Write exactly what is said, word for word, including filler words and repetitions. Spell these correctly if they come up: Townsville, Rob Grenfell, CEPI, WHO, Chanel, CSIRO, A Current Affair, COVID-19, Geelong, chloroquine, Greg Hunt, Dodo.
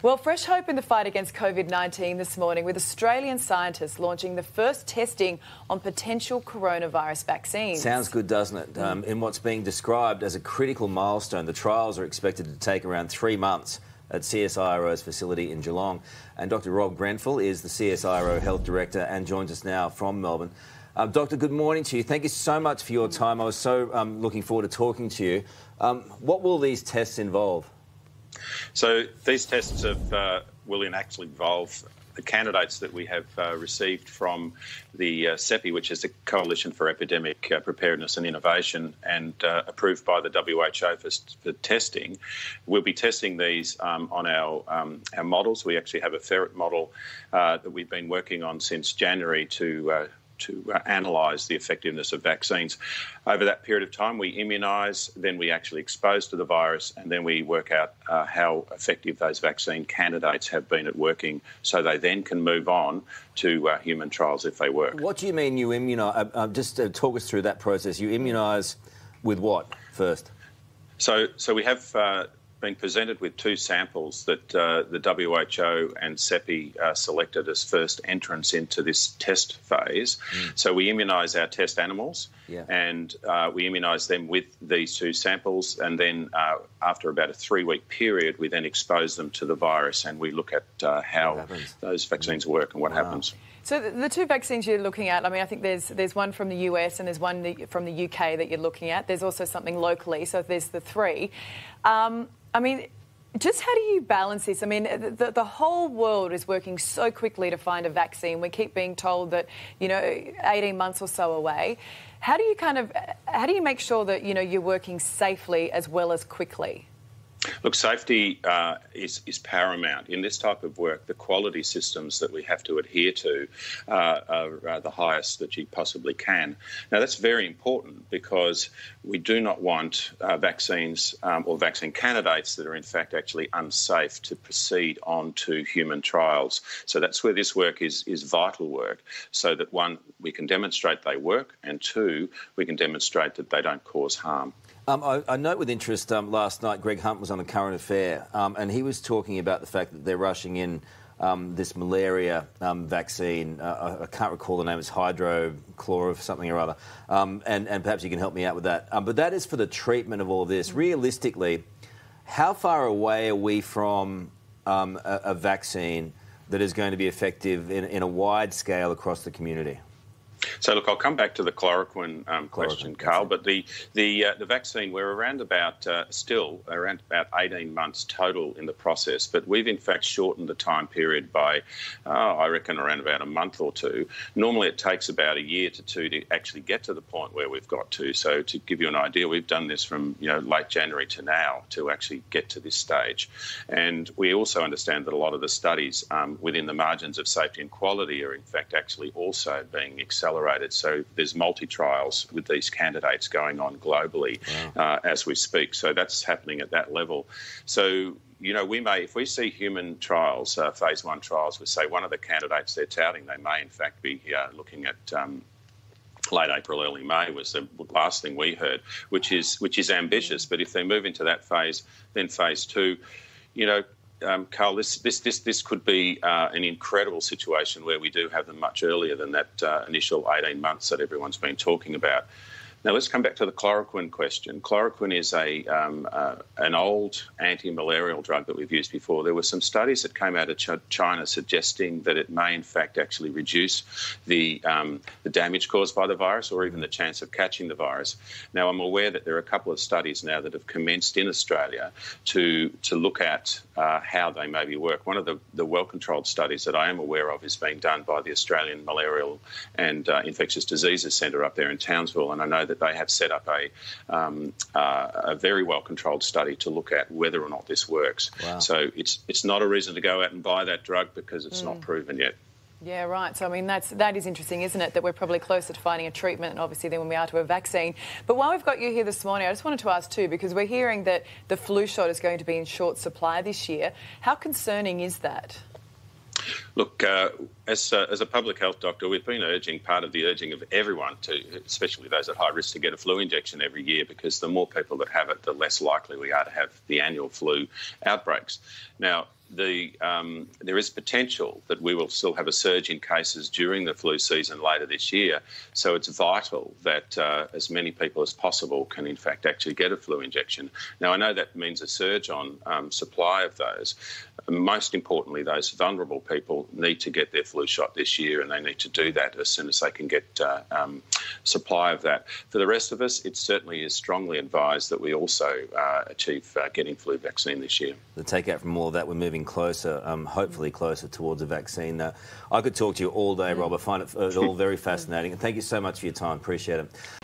Well, fresh hope in the fight against COVID nineteen this morning, with Australian scientists launching the first testing on potential coronavirus vaccines. Sounds good, doesn't it? Um, in what's being described as a critical milestone, the trials are expected to take around three months at C S I R O's facility in Geelong. And Doctor Rob Grenfell is the C S I R O Health Director and joins us now from Melbourne. Um, Doctor, good morning to you. Thank you so much for your time. I was so um, looking forward to talking to you. Um, what will these tests involve? So these tests have, uh, will actually involve the candidates that we have uh, received from the uh, C E P I, which is the Coalition for Epidemic uh, Preparedness and Innovation, and uh, approved by the W H O for, for testing. We'll be testing these um, on our, um, our models. We actually have a ferret model uh, that we've been working on since January to uh, to uh, analyse the effectiveness of vaccines. Over that period of time, we immunise, then we actually expose to the virus, and then we work out uh, how effective those vaccine candidates have been at working, so they then can move on to uh, human trials if they work. What do you mean you immunise? Uh, uh, just uh, talk us through that process. You immunise with what first? So, so we have... Uh, been presented with two samples that uh, the W H O and C E P I uh, selected as first entrance into this test phase. Mm. So we immunise our test animals, yeah. and uh, we immunise them with these two samples, and then uh, after about a three-week period, we then expose them to the virus, and we look at uh, how those vaccines work and what wow. happens. So the two vaccines you're looking at, I mean, I think there's there's one from the U S and there's one from the U K that you're looking at. There's also something locally, so there's the three. Um, I mean, just how do you balance this? I mean, the, the whole world is working so quickly to find a vaccine. We keep being told that, you know, eighteen months or so away. How do you kind of, how do you make sure that, you know, you're working safely as well as quickly? Look, safety uh, is, is paramount. In this type of work, the quality systems that we have to adhere to uh, are, are the highest that you possibly can. Now, that's very important, because we do not want uh, vaccines um, or vaccine candidates that are in fact actually unsafe to proceed on to human trials. So that's where this work is, is vital work, so that, one, we can demonstrate they work, and two, we can demonstrate that they don't cause harm. Um, I, I note with interest um, last night Greg Hunt was on A Current Affair um, and he was talking about the fact that they're rushing in um, this malaria um, vaccine. Uh, I, I can't recall the name. It's hydrochloro something or other. Um, and, and perhaps you can help me out with that. Um, but that is for the treatment of all of this. Realistically, how far away are we from um, a, a vaccine that is going to be effective in, in a wide scale across the community? So, look, I'll come back to the chloroquine um, question, chloroquine, Carl, but the the, uh, the vaccine, we're around about, uh, still, around about eighteen months total in the process, but we've in fact shortened the time period by, uh, I reckon, around about a month or two. Normally it takes about a year to two to actually get to the point where we've got to. So, to give you an idea, we've done this from, you know, late January to now to actually get to this stage. And we also understand that a lot of the studies um, within the margins of safety and quality are in fact actually also being accelerated. So there's multi-trials with these candidates going on globally wow. uh, as we speak. So that's happening at that level. So, you know, we may, if we see human trials, uh, phase one trials, we say one of the candidates they're touting, they may in fact be uh, looking at... Um, late April, early May was the last thing we heard, which is, which is ambitious. But if they move into that phase, then phase two, you know, Um, Carl, this this this this could be uh, an incredible situation where we do have them much earlier than that uh, initial eighteen months that everyone's been talking about. Now let's come back to the chloroquine question. Chloroquine is a um, uh, an old anti-malarial drug that we've used before. There were some studies that came out of Ch China suggesting that it may in fact actually reduce the, um, the damage caused by the virus, or even the chance of catching the virus. Now I'm aware that there are a couple of studies now that have commenced in Australia to, to look at uh, how they maybe work. One of the, the well-controlled studies that I am aware of is being done by the Australian Malarial and uh, Infectious Diseases Centre up there in Townsville, and I know that they have set up a, um, uh, a very well-controlled study to look at whether or not this works. Wow. So it's it's not a reason to go out and buy that drug, because it's mm. not proven yet. Yeah, right. So, I mean, that's, that is interesting, isn't it, that we're probably closer to finding a treatment, obviously, than when we are to a vaccine. But while we've got you here this morning, I just wanted to ask too, because we're hearing that the flu shot is going to be in short supply this year. How concerning is that? Look, uh, as, uh, as a public health doctor, we've been urging, part of the urging of everyone, to, especially those at high risk, to get a flu injection every year, because the more people that have it, the less likely we are to have the annual flu outbreaks. Now, the um, there is potential that we will still have a surge in cases during the flu season later this year. So it's vital that uh, as many people as possible can in fact actually get a flu injection. Now, I know that means a surge on um, supply of those. Most importantly, those vulnerable people need to get their flu shot this year, and they need to do that as soon as they can get uh, um, supply of that. For the rest of us, it certainly is strongly advised that we also uh, achieve uh, getting flu vaccine this year. The takeout from all of that, we're moving closer, um, hopefully closer towards a vaccine. Uh, I could talk to you all day, Rob. I find it, it all very fascinating. And thank you so much for your time. Appreciate it.